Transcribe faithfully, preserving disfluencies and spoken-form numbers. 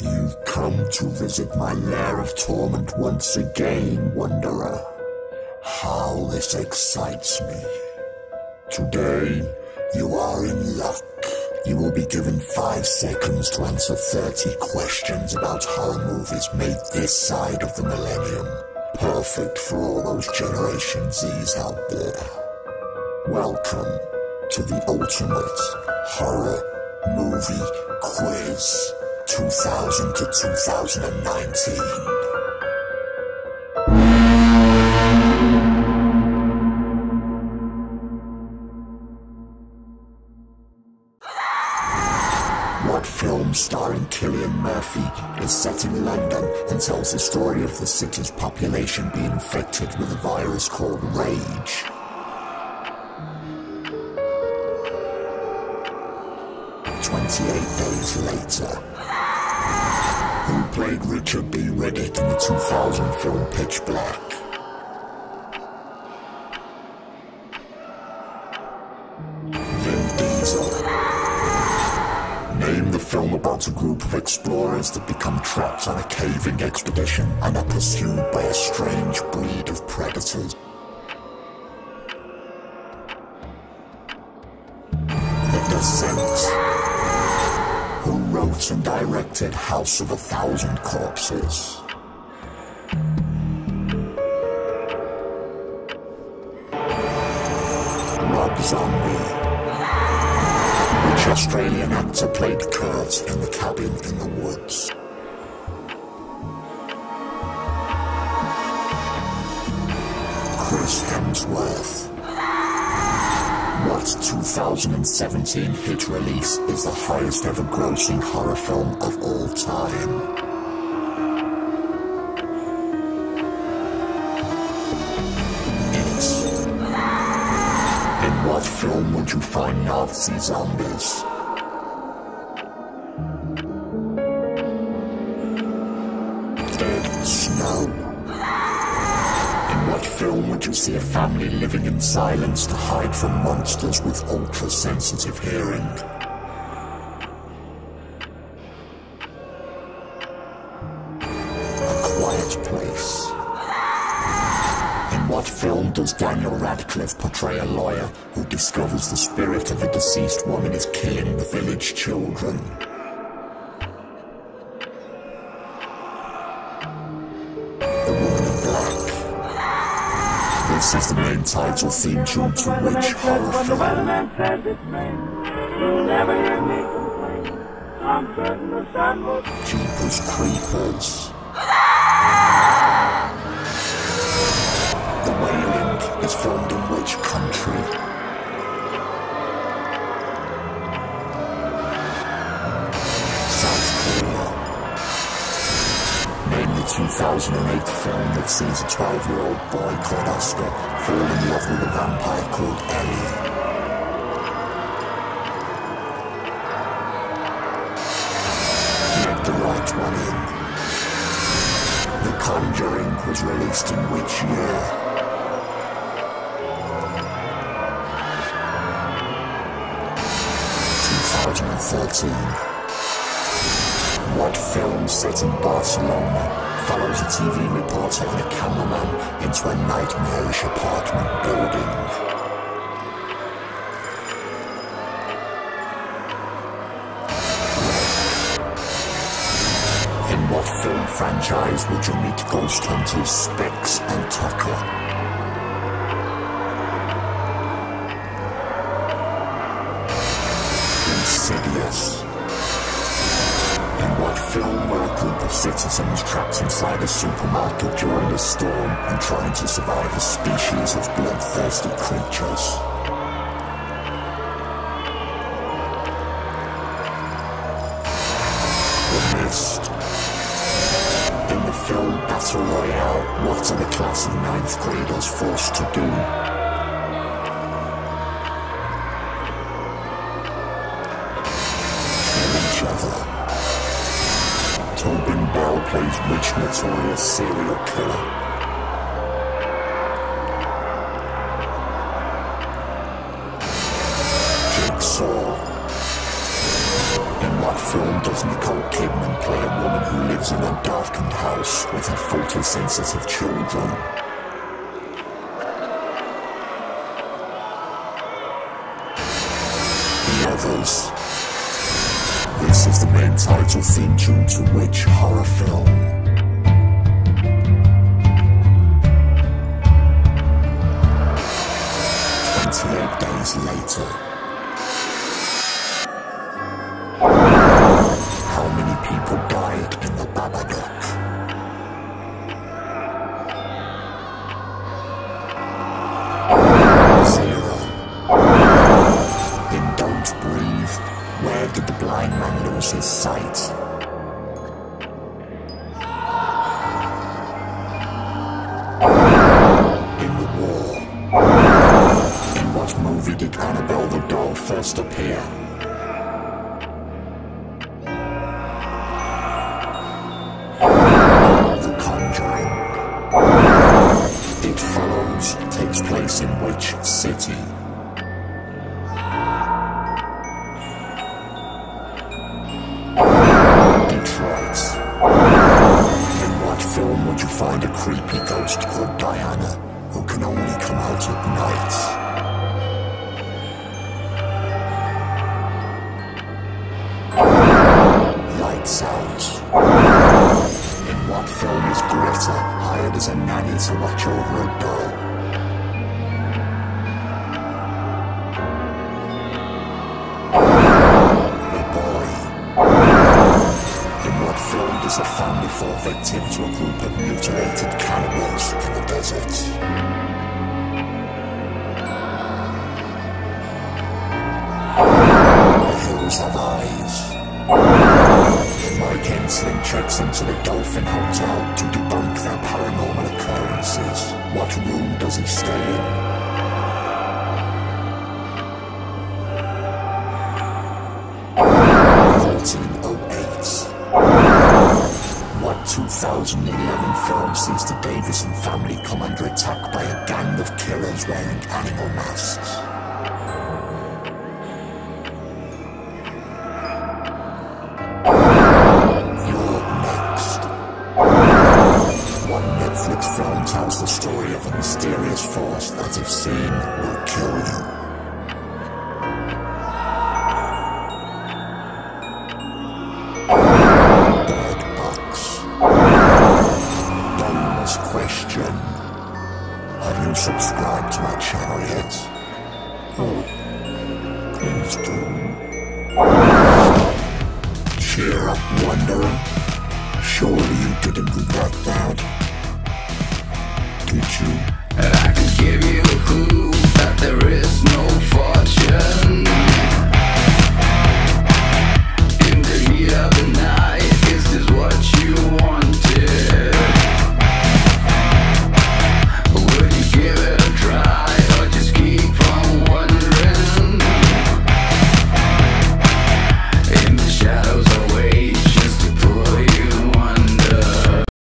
You've come to visit my lair of torment once again, Wanderer. How this excites me. Today, you are in luck. You will be given five seconds to answer thirty questions about horror movies made this side of the millennium. Perfect for all those Generation Zs out there. Welcome to the ultimate horror movie quiz, two thousand to two thousand nineteen. Starring Cillian Murphy is set in London and tells the story of the city's population being infected with a virus called rage. twenty-eight days later. Who played Richard B. Riddick in the two thousand film Pitch Black? Vin Diesel. Name the film about a group of explorers that become trapped on a caving expedition and are pursued by a strange breed of predators. The Descent. Who wrote and directed House of a Thousand Corpses? Rob Zombie. Which Australian actor played Kurt in The Cabin in the Woods? Chris Hemsworth. What two thousand seventeen hit release is the highest ever grossing horror film of all time? What film would you find Nazi zombies? Dead Snow. In what film would you see a family living in silence to hide from monsters with ultra-sensitive hearing? A Quiet Place. In what film does Daniel Radcliffe portray a lawyer who discovers the spirit of a deceased woman is killing the village children? The Woman in Black. This is the main title theme tune to which horror film? Jeepers Creepers. The Wailing is filmed in which country? South Korea. Name the two thousand eight film that sees a twelve-year-old boy called Oscar fall in love with a vampire called Ellie. He had the right one in. The Conjuring was released in which year? twenty thirteen. What film set in Barcelona follows a T V reporter and a cameraman into a nightmarish apartment building? In what film franchise would you meet ghost hunters Specs and Tucker? Insidious. In what film were a group of citizens trapped inside a supermarket during a storm and trying to survive a species of bloodthirsty creatures? The Mist. In the film Battle Royale, what are the class of ninth graders forced to do? Tobin Bell plays which notorious serial killer? Jigsaw. In what film who lives in a darkened house with her photosensitive children. The Others. This is the main title theme tune to which horror film? twenty-eight days later. How many people died in the Babadook? Zero. In Don't Breathe, where did the blind man lose his sight? Did Annabelle the doll first appear? The Conjuring. It Follows takes place in which city? Detroit. In what film would you find a creepy ghost called Diana, who can only come out at night? As a nanny to watch over a doll. The Boy. In what film does a family fall victim to a group of mutilated cannibals in the desert? The Hills Have Eyes. Mike Enslin checks into the Dolphin Hotel to debunk their paranormal occurrences. What room does he stay in? fourteen oh eight. What two thousand eleven film sees the Davison family come under attack by a gang of killers wearing animal masks? The story of a mysterious force that, if seen, will kill you. Bird Box. Bonus question. Have you subscribed to my channel yet? Oh, please do. Cheer up, wanderer. Surely you didn't regret that. Did you?